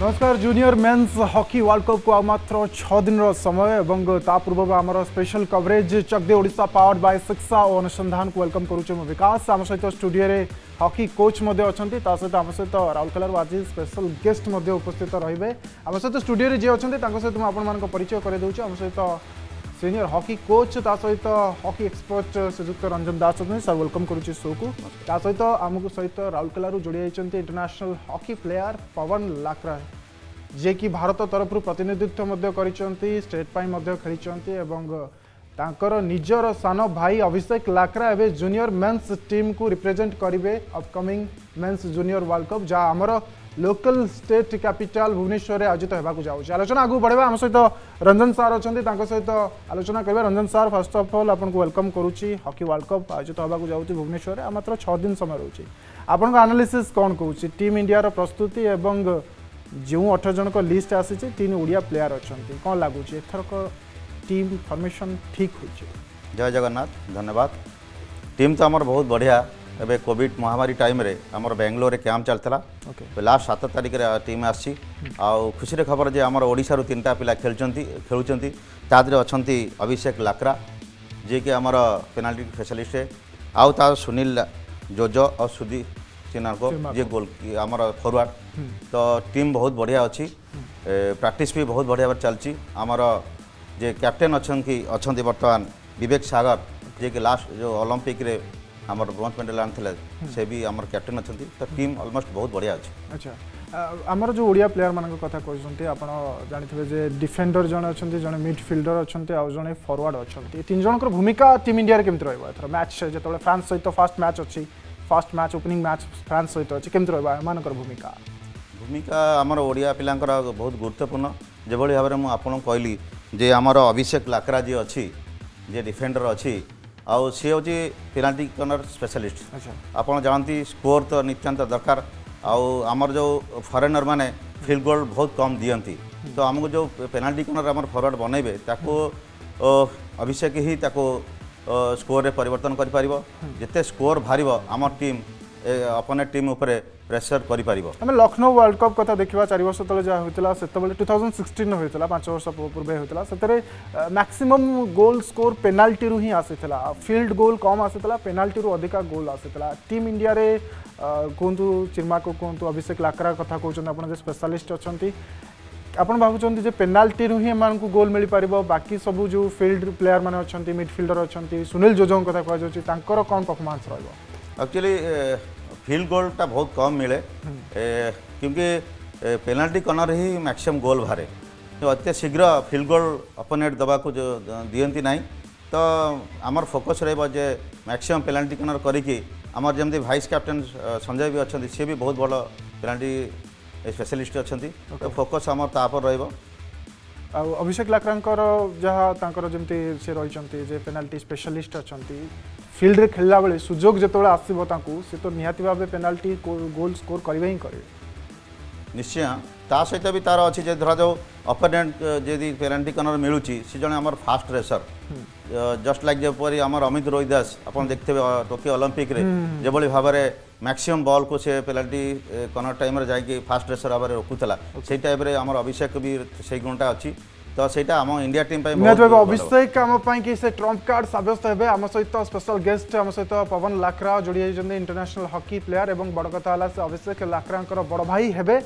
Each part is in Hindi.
नमस्कार। Junior men's hockey world cup को मात्र 6 दिन समय और पूर्व आमर special coverage Chak they Odisha powered by शिक्षा और अनुसंधान को वेलकम करुचे। मो विकास आम सहित स्टूडियो रे हॉकी कोच अच्छे सहित आम सहित राउरकेलार आज स्पेशल गेस्ट उपस्थित रहे। आम सहित स्टूडियो जी अच्छा सहित मुझे परिचय कर दूचे। आम सहित सीनियर हॉकी कोच सहित हॉकी एक्सपर्ट श्रीजुक्त रंजन दास अच्छे सर वेलकम करुचे शो को। सहित आमको सहित राउरकेलू जोड़ी international hockey player Pawan Lakra जे कि भारत तरफ प्रतिनिधित्व करेटर निजर सान भाई अभिषेक लाकरा एवं जूनियर मेन्स टीम को रिप्रेजेंट करेंगे upcoming men's junior world cup जहाँ आमर लोकल स्टेट कैपिटल भुवनेश्वर आयोजित होगा। जाऊँच आलोचना आगे बढ़ावा। आम सहित रंजन सार अच्छा सहित आलोचना करवा। Ranjan sir first of all आपको वेलकम करुच्ची। हॉकी वर्ल्ड कप आयोजित होगा जाऊँगी भुवनेश्वर में मात्र 6 दिन समय रोचे। आपण आनालीसीस् कौन कहूँ टीम इंडिया प्रस्तुति एवं जो 8 जन को लिस्ट आसी तीन ओडिया प्लेयर अच्छा कौन लगुच एथरक टीम फॉर्मेशन ठीक होइए? जय जगन्नाथ, धन्यवाद। टीम तो आमर बहुत बढ़िया। एबे कोविड महामारी टाइम रे आमर बेंगलोर रे कैंप चलता लास्ट 7 तारीख रे टीम आसी। खुशी रे खबर जे आमर ओडिशा रो 3टा पिला खेलुचंती। तादरे अभिषेक लाकरा जे कि आमर पेनाल्टी स्पेशलिस्ट है। आउ ता सुनील जोजो और सुदीप चिर्मा को जे गोल आमर फॉरवर्ड। तो टीम बहुत बढ़िया अच्छी, प्रैक्टिस भी बहुत बढ़िया चलची। आमर जे कैप्टेन अच्छा बर्तमान विवेक सागर जे कि लास्ट जो ओलंपिक रे आमर ब्रोंज मेडल आनते से भी आमर कैप्टेन अच्छा। तो टीम ऑलमोस्ट बहुत बढ़िया अच्छी। अच्छा, आमर जो ओडिया प्लेयर मान कथा कहते आपड़ जानते जे डिफेंडर जन अच्छा, जन मिडफिल्डर अच्छा, आज जन फॉरवर्ड अच्छा। तीन जनकर भूमिका टीम इंडिया केमती रहा? मैच जो फ्रांस सहित फास्ट मैच अच्छी, first match opening match France सहित अच्छी, केमती रहा भूमिका? भूमिका आमर ओडिया पिला बहुत गुरुत्वपूर्ण। जो भाव में आपको कहली जे आमर अभिषेक लाकरा जी अच्छी जे डिफेंडर अच्छी आउ सी हूँ पेनाल्टी कॉर्नर स्पेशलिस्ट। आप जानती स्कोर तो नितांत दरकार। आमर जो फॉरेनर माने फील्ड गोल बहुत कम दियंती। तो आमको जो पेनाल्टी कॉर्नर आमर फॉरवर्ड बनइबे ताको अभिषेक ही स्कोर रे परिवर्तन करि परिबो। जते स्कोर भारीबो आम टीम अपने टीम उपरे प्रेशर करि परिबो। हमें लखनऊ वर्ल्ड कप कथा देखा 4 वर्ष तले जा होइतला, सेतबेले 2016 होइतला, 5 वर्ष पूर्वे होइतला। सेतरे मैक्सिमम गोल स्कोर पेनाल्टी रु ही आसीतला। फील्ड गोल कम आसीतला, पेनाल्टी रु अधिका गोल आसीतला। टीम इंडिया रे कोंतु चिर्मा को कोंतु अभिषेक लाकरा कथा कहउछन आपण जे स्पेशलिस्ट अछंती, आपण भावुचंती जे पेनाल्टी रु ही एमान को गोल मिली पारिबो? बाकी सब जो फील्ड प्लेयर माने अछंती, मिडफिल्डर अछंती, सुनील जोजो कथा कह जाउची, तांकर कोन परफॉर्मेंस रहबो? एक्चुअली फील्ड गोल टा बहुत कम मिले क्योंकि पेनाल्टी कॉर्नर ही मैक्सिमम गोल बाहर। तो अत्य शीघ्र फील्ड गोल अपोनेट दबा को जो दियंती नहीं। तो आमर फोकस रहबो जे मैक्सिमम पेनाल्टी कॉर्नर करिकी। आमर जेमती वाइस कैप्टन संजय भी अछंती, से भी बहुत बड़ा पेनाल्टी स्पेशलिस्ट अच्छा। तो फोकस आमर तापर रहबो। अभिषेक लाकरांकर जहाँ तांकर जेमती से रहिचंती जे पेनाल्टी स्पेशलिस्ट अछंती, फील्ड रे खेलला बेले सुजोग जतबे आसीबो तांकू से तो निहाती भाबे पेनाल्टी गोल स्कोर करबे ही करे निश्चय। ता सहित भी तार अछि जे धरा जाओ अपोनेंट जदी पेनाल्टी कॉर्नर मिलुची से जने हमर फास्ट रेसर जस्ट लाइक जे परी हमर अमित रोहिदास अपन देखतेबे टोकियो ओलंपिक रे जे बली भाव रे मैक्सिमम बॉल को से पेनाल्टी कॉर्नर टाइम रे जाय कि फास्ट रेसर भाव रे रोकुतला। सेही टाइप रे हमर अभिषेक भी सेही गुणटा अछि। तो सेटा आम इंडिया टीम पाई अभिषेक आम कि से ट्रम्प कार्ड सब्यस्त होते। आम सहित स्पेशल गेस्ट आम सहित पवन लाकरा जोड़ी इंटरनेशनल हॉकी प्लेयर और बड़ कथा से अभिषेक लाकरा बड़ भाई हे।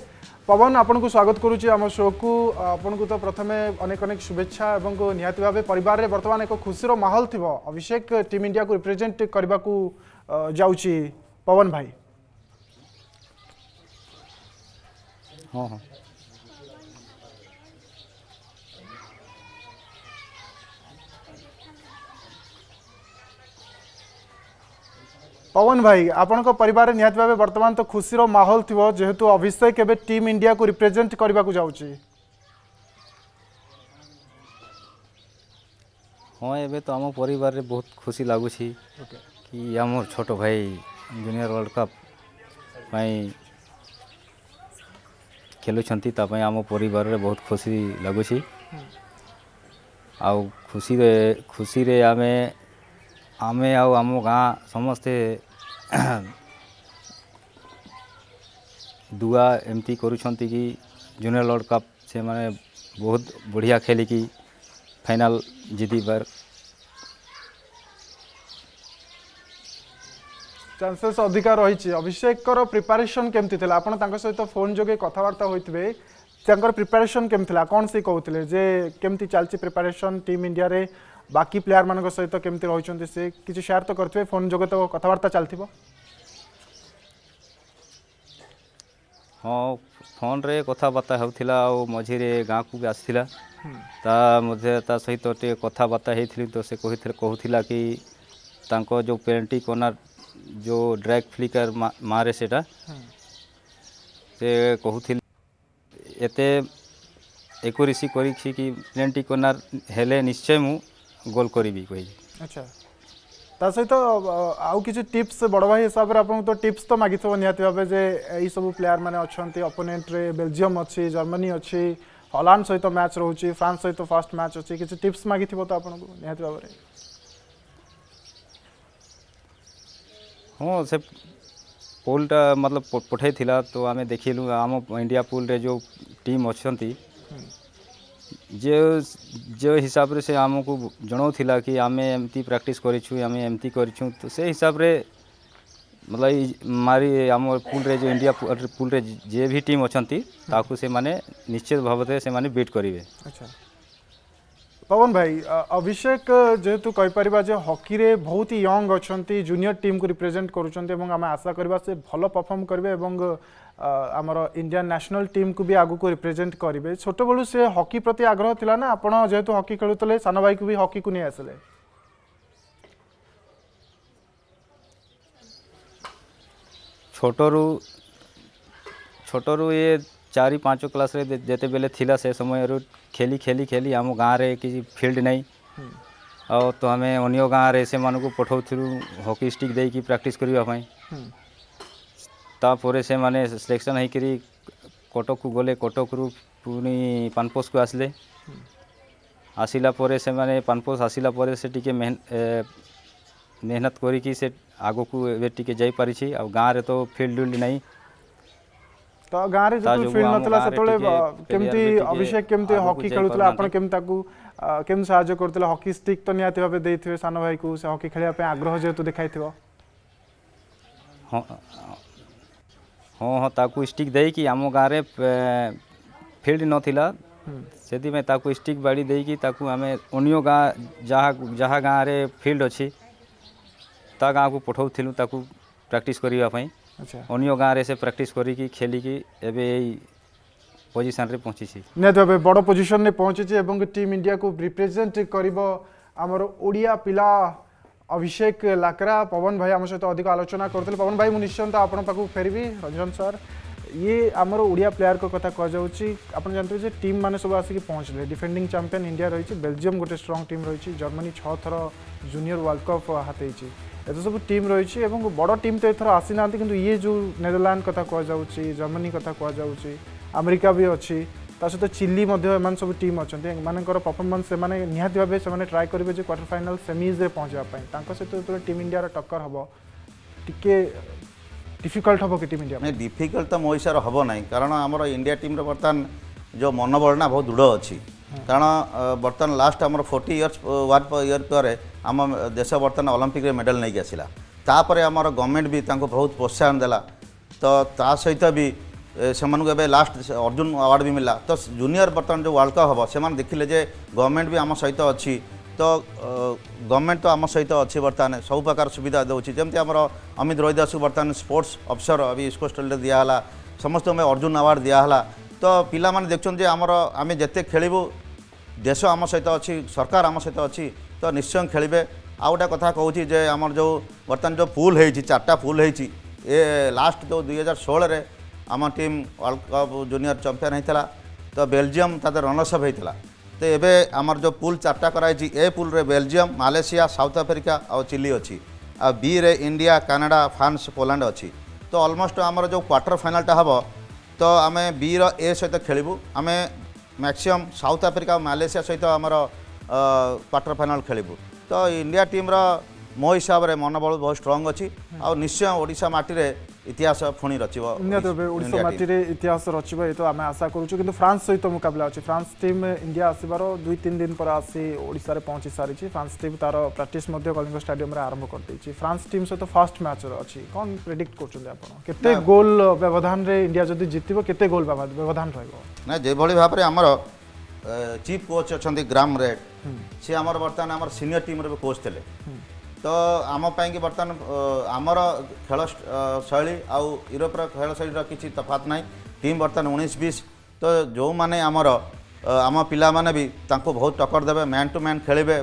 पवन, आपको स्वागत करुच्ची आम शो को। आपको तो प्रथम अनेक अनेक शुभेच्छा एवं निहाती भाव परिवार में बर्तमान एक खुशी माहौल थी। अभिषेक टीम इंडिया को रिप्रेजेंट करने को जाऊँगी पवन भाई? हाँ हाँ पवन भाई, आपन को परिवार रे निहात भाबे वर्तमान तो खुशी रो माहौल थिवो जेहेतु अभिषेक एबे टीम इंडिया को रिप्रेजेंट करबा को जाउची। हां, एबे तो हम परिवार रे बहुत खुशी लागु छी कि हमर छोटो भाई जूनियर वर्ल्ड कप पई खेलु छंती। ता पई हम परिवार रे बहुत खुशी लागु छी। आ खुशी रे आमे आमे आउ आम गाँ समस्ते दुआ एमती करूछंती कि जूनियर वर्ल्ड कप से मैंने बहुत बढ़िया खेली की फाइनल जीती पर। चांसेस अधिका रही। अभिषेक प्रिपरेशन केमती थी आपन सहित फोन जोगे कथबार्ता होते प्रिपरेशन केमती कौन सी कहते जे केमती चलती प्रिपरेशन टीम इंडिया रे बाकी प्लेयर मान सहित केमती रही से किसी शेयर तो करते फोन जोगे तो कथबार्ता चलती। हाँ फोन रे कथबार्ता होता मझीरे गाँव को भी आसाला सहित टे कथबार्ता होती तो से कहला कि जो पेनल्टी कॉर्नर जो ड्रैग फ्लिकर मारे सेटा से कहते एते एकुरेसी करी कि पेनल्टी कॉर्नर हेले निश्चय मु गोल करी। अच्छा ता सहित आउ किसी टिप्स बड़ भाई हिसाब से आपन तो टिप्स तो मागिथ निहाती भाव जे यही सब प्लेयर मैंने अच्छे अपोनेंट रे बेल्जियम अच्छी जर्मनी अच्छी हॉलैंड सहित मैच रोचे फ्रांस सहित फर्स्ट मैच अच्छी किसी टिप्स मागिथ तो आपन को निहाती भाव रे। हाँ से पोलटा मतलब पठाई थिला तो आम देखिलु आम इंडिया पुल रे जो टीम अच्छा जे जो हिसाब रे से आमको जनाऊला कि आम एमती प्रैक्टिस करूँ तो से हिसाब रे मतलब मारी आम पुल रे जो इंडिया पुल रे जे भी टीम अच्छा ताकू से माने निश्चित भाव से माने बीट करेंगे। अच्छा पवन भाई अभिषेक जेहेतु कहीपर हॉकी रे बहुत ही यंग अच्छा जूनियर टीम को रिप्रेजेंट करें आशा करवा से भल परफॉर्म करेंगे आमर इंडियन नेशनल टीम को भी आगू को रिप्रेजेंट करेंगे। छोट बलू से हॉकी प्रति आग्रह थिला ना आपण जेहेतु हॉकी खेलुते सान भाई को भी हॉकी को नहीं आसले। छोटू ये 4-5 क्लास रे जेते बेले थिला से समय खेली खेली खेली आम गाँव रे किसी फील्ड नहीं और तो हमें अन्य गाँव रे से मानू पठाऊलु हॉकी स्टिक दे प्रैक्टिस करने तापर से माने सिलेक्शन होकर कटक को गले कटक रु पुनी पानपोस को आसले आसला पर से माने पानपोस आसला पर से टिके मेहनत करी से आगो को टिके जाई परिछि आ गाँव रे तो फील्ड नहीं तो गाँव में जो फील्ड नाला सेमती अभिषेक केमती हॉकी खेलुला आपन केमता को केम सहायता करतला हॉकी स्टिक तो निहाती भाव देइथिबे सान भाई को से हॉकी खेलिया पे आग्रह जेतु देखाइथिबो। हां ताकू स्टिक देई कि हम गाँव रे फील्ड नथिला सेति में ताकू स्टिक बाड़ी देई कि ताकू हमें अन्य गाँव जहा गाँव रे फील्ड अछि ता गाँव को पठाउथिलु ताकू प्रैक्टिस करिया पई। अच्छा अन्य गाँव में से प्रैक्टिस करी खेली एवं पोजिशन रे पहुँची निहत बड़ पोजिशन में पहुँची एवं टीम इंडिया को रिप्रेजेंट करिबो हमर ओडिया पिला अभिषेक लाकरा। पवन भाई आम सहित अधिक आलोचना करते। पवन भाई निश्चिंत आपण पाखु फेरबी। रंजन सर ये आमर ओडिया प्लेयर को कथा कहूँ जानते टीम मैंने सब आसिक पहुँचले डिफेंडिंग चैंपियन इंडिया रही बेल्जियम गोटे स्ट्रॉन्ग टीम रही जर्मनी 6 थर जूनियर वर्ल्ड कप हाथी ये तो सब टीम रही बड़ टीम तो एथर आसी ना कि ये जो नेदरलैंड कथा कहु जर्मनी कथा कहु अमेरिका भी अच्छी सहित चिली सब टीम अच्छा परफॉर्मेंस से निहाती भाव से ट्राए करेंगे जो क्वार्टर फाइनल सेमीज पहुँचापी सहित जो टीम इंडिया टक्कर हम टी डिफिकल्ट हम कि टीम इंडिया डिफिकल्ट तो मो हिसाब हम ना कारण आम इंडिया टीम बर्तमान जो मनोबलना बहुत दृढ़ अच्छी कारण बर्तमान लास्ट आम 40 इयर्स 1 ईयर पर आम देश बर्तमान ओलंपिक मेडल नहीं आसला तापर आमर गवर्नमेंट भी बहुत प्रोत्साहन देला तो सहित भी से लास्ट अर्जुन अवार्ड भी मिला तो जूनियर बर्तमान जो वर्ल्ड कप हम से देखिले जे गवर्नमेंट भी आम सहित अच्छी तो गवर्नमेंट तो आम सहित अच्छी बर्तमान सब प्रकार सुविधा दूसरी जमी आम अमित रोहिदास बर्तमान स्पोर्ट्स अफसर अभी इसको स्टेट दिहला समस्त अर्जुन अवार्ड दिहला तो पिला माने देखछन आमर आम जिते खेलबू देश आम सहित अच्छी सरकार आम सहित अच्छी तो निश्चय खेलेंगे। आउ गोटे कथा कहूँ जे आमर जो बर्तमान जो पुल हो 4टा पुल होती लास्ट जो 2016 आम team world cup junior champion होता तो बेल्जियम तरह रनर्सअप होता तो ये आमर जो पुल 4टा कराई ए पुल रे बेल्जियम मालेशिया साउथ आफ्रिका और चिली अच्छी आ बी रे इंडिया कनाडा फ्रांस पोलैंड अच्छी तो अलमोस्ट आमर जो क्वार्टर फाइनलटा हम तो आम बी रे सहित खेलू आम मैक्सिमम साउथ आफ्रिका मालेशिया सहित आमर क्वार्टर फाइनल खेलू तो इंडिया टीम रो मो हिसाब रे मनोबल बहुत स्ट्रांग अच्छी और निश्चय ओडिशा माटी रे इतिहास पुणी रचिबो नियत भाबे ओडिसा माटीरे इतिहास रचिबो ए तो आमे आशा करूछु किंतु फ्रांस सहित मुकाबला अछि फ्रांस टीम इंडिया आसीबारो 2-3 दिन पर आसी ओडिसा रे पहुंची सारिछि फ्रांस टीम तार प्रैक्टिस मध्ये कलिंग स्टेडियम रे आरंभ कर दैछि फ्रांस टीम सहित फर्स्ट मैच रे अछि कोन प्रेडिक्ट करछुले आपण केते गोल व्यवधान रे इंडिया जदि जितिबो केते गोल व्यवधान रहइबो ना जे भली भाबरे हमर चीफ कोच अछि ग्राम रेड से हमर वर्तमान हमर सीनियर टीम रे कोच थले तो आम पाई बर्तमान आमर खेल शैली आउ यूरोप खेल शैली किसी तफात ना टीम बर्तमान 19-20 तो जो माने आमर आम पिला माने भी तांको बहुत टक्कर देवे मैन टू मैन खेलेंगे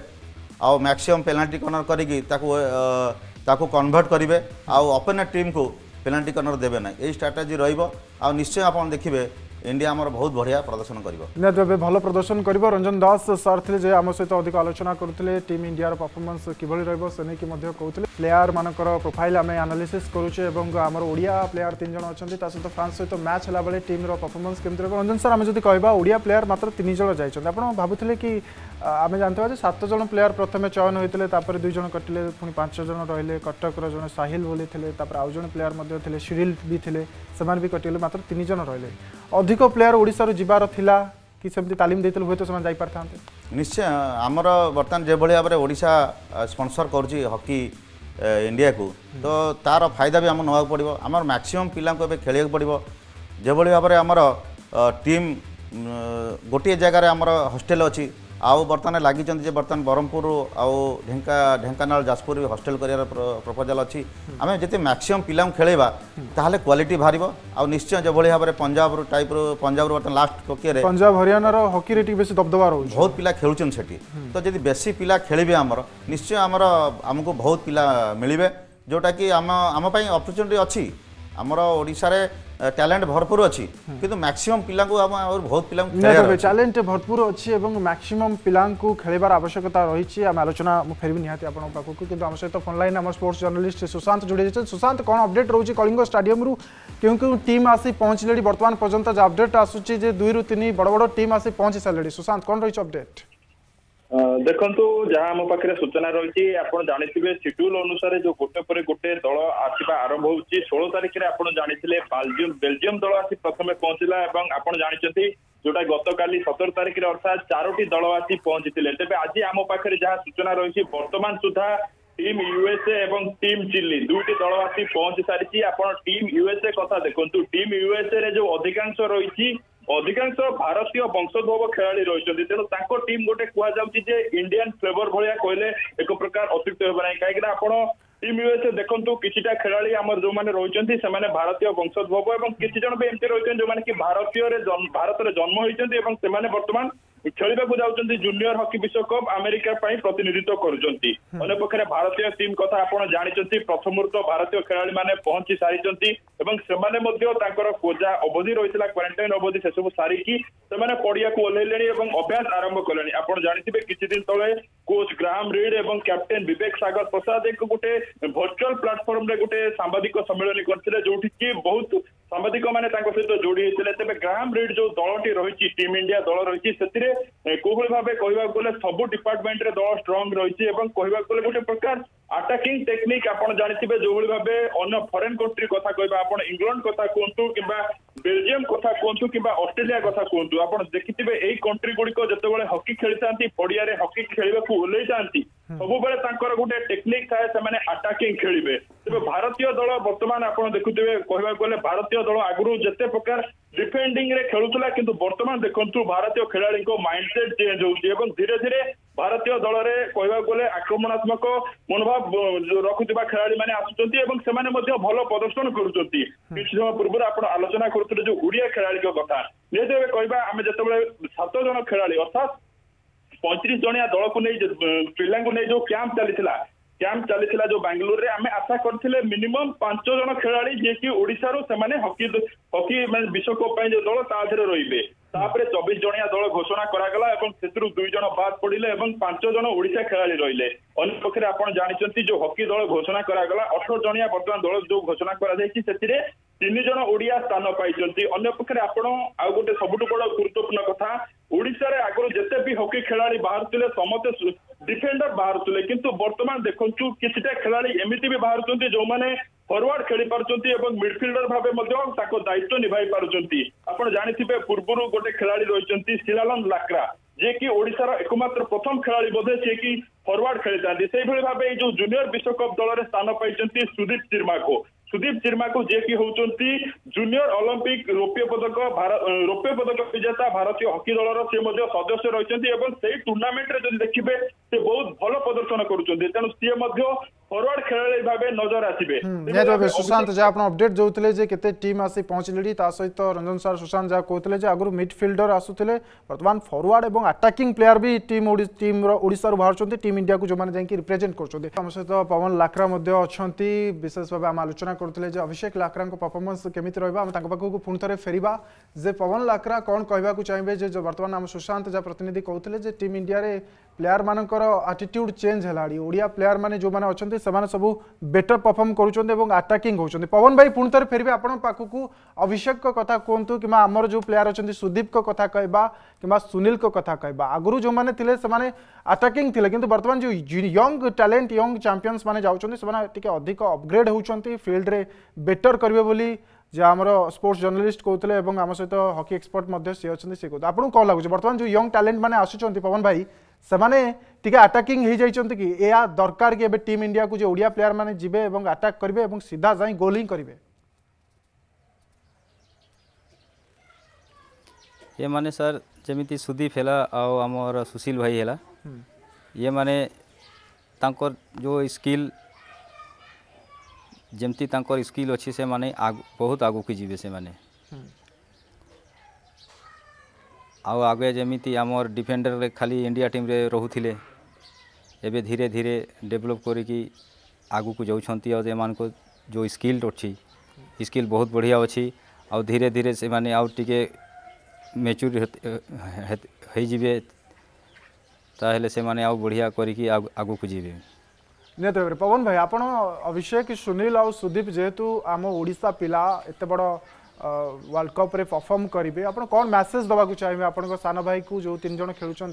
आउ मैक्सिमम पेनाल्टी कॉर्नर करी ताकू कन्वर्ट करेंगे आउ ओपोनेंट टीम को पेनाल्टी कॉर्नर देवे ना यही स्ट्राटेजी रहिबो आउ निश्चय आपन देखिबे इंडिया आमर बहुत बढ़िया प्रदर्शन करिबो भल प्रदर्शन करिबो रंजन दास सर थिले जे आम सहित अधिक आलोचना करुथिले टीम इंडिया रो परफॉर्मेंस किभली रहइबो सेने कि मध्य कहउथिले प्लेयर मानकर प्रोफाइल आमे एनालिसिस करूछे एवं आमर ओडिया प्लेयर तीन जण अछन्ति ता सहित फ्रांस सहित मैच हला बेले टीम रो परफॉर्मेंस केमति रहइबो रंजन सर आमे जदि कहबा ओडिया प्लेयर मात्र तीन जण जायछन्ति आपण भाबुथिले कि आमे जानथवा जे सात जण प्लेयर प्रथमे चयन होइथिले तापर दुई जण कटिले पुनी पांच जण रहिले कटक रो जण साहिल बोली थिले तापर आउ जण प्लेयर मध्ये थिले शिरिल भी थिले समान भी कटिले मात्र तीन जण रहिले अधिक प्लेयर ओडिसा रो जिबार थिला कि सेमति तालीम देइतल होय तो समान जाई परथांते निश्चय हमर वर्तमान जे भली हमरे ओडिसा स्पोंसर करजी हॉकी इंडिया को तो तार फायदा भी हम नवा पड़िबो हमर मैक्सिमम पिला को खेले पड़िबो जे भली हमरे हमर टीम गोटे जगह रे हमर हॉस्टल अछि आउ बर्तमान लागी चंद जे बर्तमान ब्रह्मपुर आउ Dhenkanal Jajpur hostel career proposal अछि आमे जति मैक्सिमम पिलाम खेलेबा ताहले क्वालिटी भारीबो आउ निश्चय जे भली हाबरे पंजाब रो बर्तमान लास्ट टोकिए रे पंजाब हरियाणा रो हॉकी रेटिक बेसी दबदबा रहउ बहुत पिला खेलुचन सेठी तो जदि बेसी पिला खेलेबे हमर निश्चय हमर हमको बहुत पिला मिलिबे जोटा कि हम हम पई अपॉर्चुनिटी अछि हमर ओडिसा रे टैलेंट भरपूर अच्छी किंतु मैक्सिमम पिला को और बहुत पिला टैलेंट भरपूर अच्छी एवं मैक्सिमम पिला को खेलबार आवश्यकता रही आम आलोचना फेर भी निहाती आपन पाखो किंतु हम सहित फोन लाइन आम स्पोर्ट्स जर्नलिस्ट सुशांत जोड़ी सुशांत कौन अपडेट रोचे कलिंग स्टेडियम रु क्यों क्यों टीम आसी पहुँचले बर्तमान पर्यंत जो अपडेट आसूची जे 2 रु 3 बड़ बड़ टीम आसी पहुँची सारे सुशांत कौन रही अपडेट देखु जहाँ आम पाखे सूचना रही आपड़ जानते शेड्यूल अनुसार जो गोटे पर गोटे दल आसवा आरंभ हो 16 तारिखर आप जाते बेल्जियम दल आसी प्रथम पहुंचला आप जानते जोटा गत काली 17 तारिखर अर्थात 4टी दल आसी पहुंची तेज आज आम पाखे जहाँ सूचना रही बर्तमान सुधा टीम यूएसए एवं टीम चिली 2टी दल आसी पहुंची सारी आपड़ टीम यूएसए कथा देखु टीम यूएसए रे जो अधिकांश रही अधिकांश भारतीय वंशोद्भव खेलाड़ी रही तेणु तांको टीम गोटे कहुची जे इंडियन फ्लेवर भाया कहले एक प्रकार अत्युक्त हो ना कहीं आप टीम यूएसए देखु किछिटा खेलाड़ी आमर जो माने रही भारतीय वंशोद्भव और किसी जन भी एमती रही जो मैंने कि भारत में जन्म होती से बर्तमान खेलवाक जाऊँच जूनियर हॉकी विश्वकप अमेरिका प्रतिनिधित्व कर भारतीय टीम कथा आप जानते प्रथम भारतीय खेलाड़ी मैंने पहुंची सारी कोजा अवधि रही क्वारंटाइन अवधि से सब सारिकी से पड़िया को ओल्ले अभ्यास आरंभ कले आप जानते किसी दिन तले कोच ग्राहम रीड और कैप्टेन विवेक सागर प्रसाद एक गोटे वर्चुअल प्लाटफर्म गोटे सांबादिक सम्मेलन करते जो बहुत सांबादिक मैंने सहित जोड़ी होते तेज ग्राहम रीड जो दलटी रही टीम इंडिया दल रही कोहल भावे कहवाक गले सब डिपार्टमेंट रे दल स्ट्रंग रही कहवाक गले गोटे प्रकार अटैकिंग टेक्निक आपन जानथिबे जो भली भाबे अन्य फॉरेन कंट्री कथा कहबा आपन इंग्लैंड कथा कोंतु किबा बेल्जियम कथा कोंतु किबा ऑस्ट्रेलिया कथा कोंतु आपन देखिथिबे एई कंट्री गुडी को जते बेले हॉकी खेलिसांती पडिया रे हॉकी खेलबा को ओलेइसांती सब बेले तांकर गुटे टेक्निक थाए से माने अटैकिंग खेलिबे तबे भारतीय दल वर्तमान आपन देखुथिबे कहबा गले भारतीय दल आगुरु जते प्रकार डिफेंडिंग रे खेलुतला किंतु वर्तमान देखंतु भारतीय खेलाड़ी को माइंडसेट चेंज होउची एवं धीरे धीरे भारतीय दल रे कहबा गले आक्रमणात्मक मनोभाव रखुथिबा खेलाड़ी माने आसुचंती एवं से माने मध्ये भलो प्रदर्शन करुचंती किछ समय पूर्व आपण आलोचना करथले जो ओडिया खेलाड़ी को कथा नेते कहबा आमे जतबेले 7 जण खेलाड़ी अर्थात 35 जणिया दल को नै पिला को नै जो कैंप चली जो बेंगलोर रे आमे आशा करथिले मिनिमम 5 जण खेलाड़ी जे कि ओडिसा रो से माने हॉकी माने विश्वकप पय जो दल ताधरे रहिबे तापरे 24 जणिया दल घोषणा करागला एवं सेतरु 2 जण बाद पड़िले एवं 5 जण ओडिसा खेलाड़ी रहिले अन्य पक्षरे आपण जानिचंती जो हॉकी दल घोषणा करागला 18 जणिया वर्तमान दल जो घोषणा करा जायछि सेतिरे 3 जण ओडिया स्थान पाइचंती अन्य पक्षरे आपण आ गोटे सबुटु बड गुरुत्वपूर्ण कथा ओडिसा रे आगरो जते भी हॉकी खेलाड़ी बाहरथिले समते डिफेंडर बाहरथिले किंतु वर्तमान देखंचु किछिटा खेलाड़ी एमिति भी बाहरचंती जो माने फरवर्ड खेली पार्टी और मिडफिल्डर भावे दायित्व निभाई पार्टी। आपड़ जानी पूर्व गोटे खिलाड़ी रही शिलानंद लाक्रा जे कि ओडिशार एकमात्र प्रथम खिलाड़ी बोधे जे कि फरवर्ड खेली था से भाव जो जूनियर विश्वकप दल में स्थान पाई सुदीप चिर्मा को जे कि होती जूनियर ओलंपिक रौप्य पदक विजेता भारतीय हॉकी दल से सदस्य रही से टूर्णामेंट में जब देखिए से बहुत भल प्रदर्शन करुँच तेणु सी फॉरवर्ड खेलाड़ी भाव नजर आसबे। निहत भाव सुशांत जहाँ आप अपडेट देते जे केते टीम आसी पहुँचले सहित रंजन सार सुशांत जहाँ कहते आगुरी मिडफिल्डर आसूले बर्तमान फॉरवर्ड और आटाकिंग प्लेयार भी टीम ओडिशा बाहर टीम इंडिया को जो मैंने रिप्रेजेंट करम सहित पवन लाक्रा अच्छा विशेष भाव आम आलोचना करते अभिषेक लाक्रा परफॉर्मेंस केमी रहा पाखक पुणी थे फेरवा जे पवन लाक्रा कौन कहक चाहिए बर्तमान आम सुशांत जहाँ प्रतिनिधि कहते टीम इंडिया प्लेयार मानकर आटीट्यूड चेंज है प्लेयार मैंने जो अच्छा सबू बेटर परफॉर्म एवं अटैकिंग हो। पवन भाई पुणी थे फेरवे आपण पाखकू अभिषेक कथा कहतु कि आमर जो प्लेयार अच्छा सुदीप कथा कहवा कि सुनील कथा कहवा आगुरी जो मैंने थे अटैकिंग थे कि बर्तमान जो यंग टैलेंट यंग चैंपियंस मैंने जाने अधिक अपग्रेड होती फील्ड रे बेटर करेंगे बोली जे आम स्पोर्ट्स जर्नलिस्ट कहते हैं आम सहित हॉकी एक्सपर्ट सी अच्छे सी कहते आपको कौन लगुच बर्तमान जो यंग टैलेंट मैंने आसुँच पवन भाई से अटैकिंग हो जाइए कि यह दरकार कि टीम इंडिया को जो ओडिया प्लेयर मैंने जीवे और अटैक करेंगे और सीधा जाए गोल ही करेंगे ये माने सर जमी सुदीप है आमर सुशील भाई है ये माने तांकर जो स्किल जमती तांकर स्किल अच्छी से माने बहुत आगू की जीवे से माने आउ आगे जमीती आमर डिफेंडर रे खाली इंडिया टीम रे रोहुथिले एबे धीरे धीरे डेवलप करिकी आगू को जाउछंती और एमान को जो स्किल अछि स्किल बहुत बढ़िया अछि और धीरे धीरे से माने आउ टिके मैच्योर हे जीवे ताहेले से माने आउ बढ़िया करिकी आगू को जीवे। निहत भाव पवन भाई आप अभिषेक सुनील और सुदीप जेहेतु आम ओडिशा पिला एत बड़ वर्ल्ड कप रे परफॉर्म करेंगे आप कौन मैसेज देवाक चाहिए आपन सान भाई को जो तीन जन खेलुंट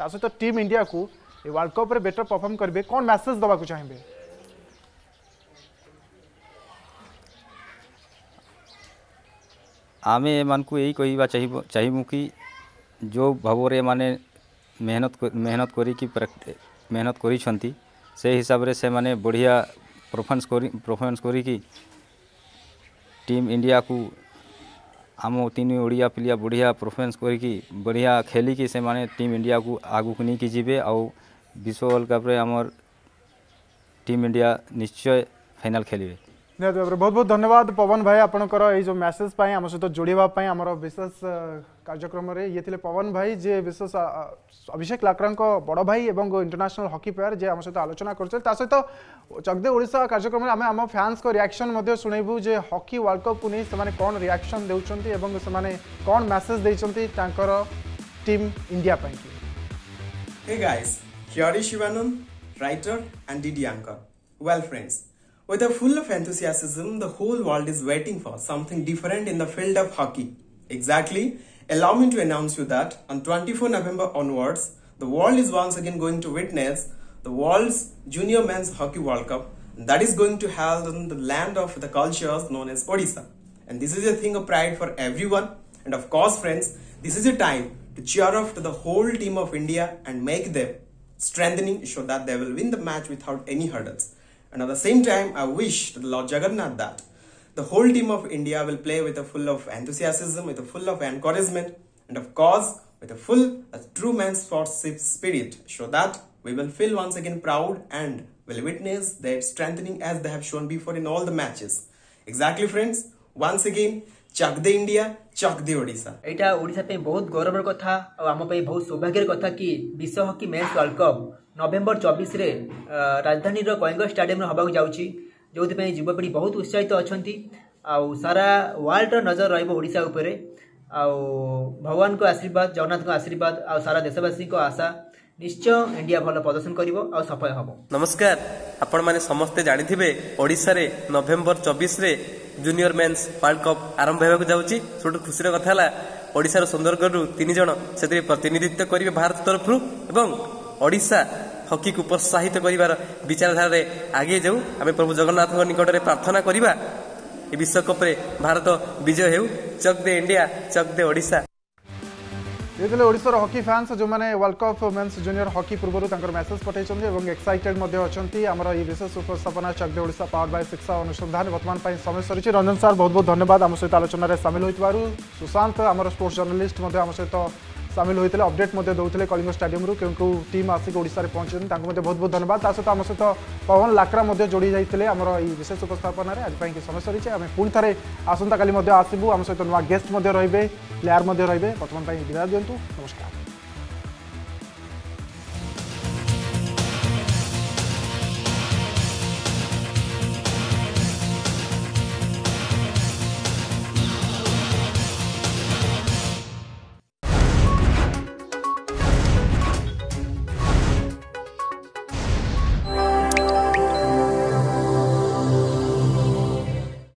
सहित टीम इंडिया को वर्ल्ड कप रे बेटर परफॉर्म करेंगे कौन मैसेज देवाक चाहिए आम एम को यही कहवा चाहिए कि जो भाव माने मेहनत करी मेहनत कर से हिसाब रे से माने बढ़िया परफॉर्मेंस करी कि टीम इंडिया को आम तीन ओडिया प्लेयर बढ़िया परफॉर्मेंस करी कि बढ़िया खेली कि से माने टीम इंडिया को आगू को नहीं कि जीवे और विश्व वर्ल्ड कप रे हमर टीम इंडिया निश्चय फाइनल खेलिबे। निहत भाव बहुत बहुत धन्यवाद पवन भाई आपणकर ये जो मैसेज पर आम सहित जोड़ापी आम विशेष कार्यक्रम में ये थे पवन भाई जे विशेष अभिषेक लाक्रा बड़ भाई और इंटरनेशनल हॉकी प्लेयर जे आम सहित आलोचना करते सहित चक दे ओडिशा कार्यक्रम में आम आम फैंस को रिएक्शन शुणबू जे हॉकी वर्ल्ड कप को नहीं से कौन रिएक्शन देउछंती से कौन मैसेज देइछंती टीम इंडिया पई। Hey guys here is Shivanand writer and DD anchor. Well friends with a full of enthusiasm the whole world is waiting for something different in the field of hockey. Exactly, allow me to announce you that on 24 November onwards the world is once again going to witness the world's junior men's hockey world cup that is going to held in the land of the cultures known as Odisha, and this is a thing of pride for everyone. And of course friends, this is a time to cheer up to the whole team of India and make them strengthening so that they will win the match without any hurdles. And at the same time I wish to the Lord Jagannath that the whole team of India will play with a full of enthusiasm, with a full of encouragement, and of course with a full true man's sportsmanship spirit, so that we will feel once again proud and will witness their strengthening as they have shown before in all the matches. Exactly friends, once again Chak De India, Chak De Odisha। एटा ओडिसा पे बहुत गौरव कथा और आम पे बहुत सौभाग्यर कथा कि विश्व hockey men's world cup November 24 रे राजधानी कलिंगा स्टेडियम हवाक जाउची जो युवापीढ़ी बहुत उत्साहित अछंती आउ सारा वर्ल्ड रो नजर रहबो ओडिसा ऊपर आउ भगवान को आशीर्वाद जगन्नाथ को आशीर्वाद आउ सारा देशवासी को आशा निश्चय इंडिया भल प्रदर्शन करिवो आउ सफल हबो। नमस्कार आपण माने समस्त जानिथिबे ओडिसा रे नवेम्बर 24 रे जूनियर मेन्स वर्ल्ड कप आरंभ होगा जाऊँगी सब खुशी कथा ओडिशा सुंदरगढ़ तीन जन से प्रतिनिधित्व करेंगे भारत तरफ ओडिशा हॉकी को प्रोत्साहित कर विचारधारा आगे जाऊँ आम प्रभु जगन्नाथ निकट में प्रार्थना करवा विश्वकप भारत विजय हो। चक दे इंडिया चक दे ओडिशा। ये ओडिशार हॉकी फैंस जो मैंने world cup men's junior hockey पूर्व मैसेज पठाई और एक्साइटेड अच्छी आमर ये विशेष उपस्थापना चक दे ओडिशा पावर बाय शिक्षा अनुसंधान बर्तमान पर समय सरी। रंजन सार बहुत बहुत धन्यवाद आम सहित आलोचन में सामिल हो। सुशांत आमर स्पोर्ट्स जर्नलिस्ट आम सहित सामिल होते अपडेट देते कलिंग स्टेडियम क्यों क्यों टीम आसिक ओडिशा पहुंचे बहुत बहुत धन्यवाद। सहित आम सहित पवन लाकरा जोड़ी जाते आमर ये विशेष उपस्थापन आज समय सरी। आम पुणी थे आसंता काली आसबू आम सहित नुआ गेस्ट रही प्लेयार रही बर्तमान विदा दिंतु। नमस्कार।